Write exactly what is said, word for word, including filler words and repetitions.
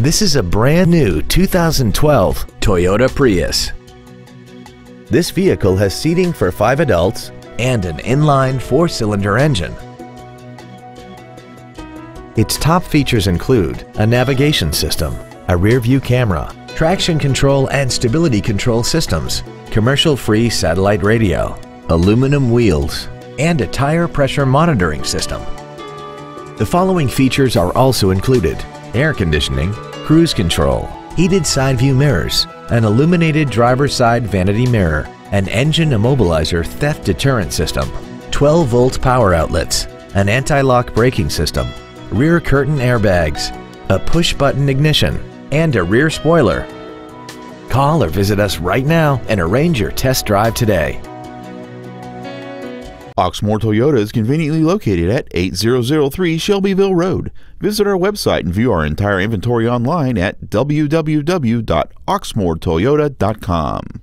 This is a brand new two thousand twelve Toyota Prius. This vehicle has seating for five adults and an inline four-cylinder engine. Its top features include a navigation system, a rear-view camera, traction control and stability control systems, commercial-free satellite radio, aluminum wheels, and a tire pressure monitoring system. The following features are also included: air conditioning, cruise control, heated side view mirrors, an illuminated driver's side vanity mirror, an engine immobilizer theft deterrent system, twelve volt power outlets, an anti-lock braking system, rear curtain airbags, a push-button ignition, and a rear spoiler. Call or visit us right now and arrange your test drive today. Oxmoor Toyota is conveniently located at eight thousand three Shelbyville Road. Visit our website and view our entire inventory online at w w w dot oxmoor toyota dot com.